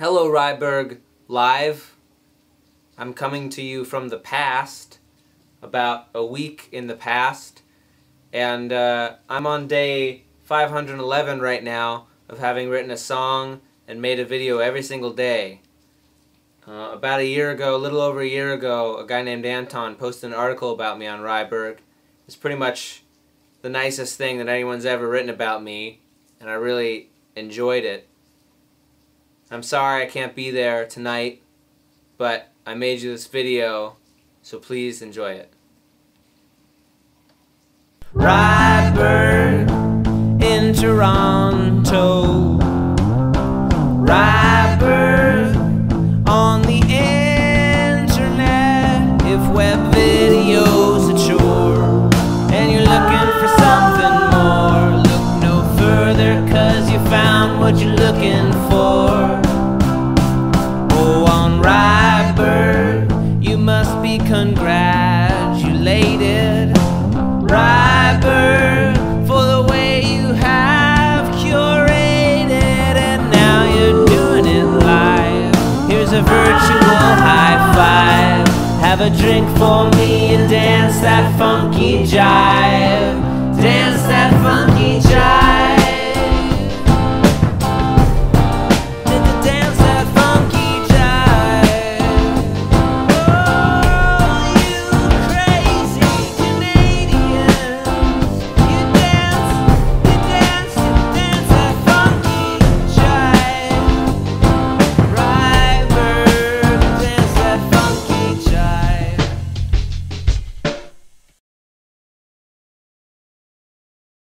Hello Ryeberg Live. I'm coming to you from the past, about a week in the past, and I'm on day 511 right now of having written a song and made a video every single day. About a year ago, a little over a year ago, a guy named Anton posted an article about me on Ryeberg. It's pretty much the nicest thing that anyone's ever written about me, and I really enjoyed it. I'm sorry I can't be there tonight, but I made you this video, so please enjoy it. Ryeberg in Toronto, Ryeberg on the internet. If web video's a chore and you're looking for something more, look no further, cause you found what you're looking for. Congratulated, Ryeberg, for the way you have curated, and now you're doing it live. Here's a virtual high five. Have a drink for me and dance that funky jive. Dance that funky jive.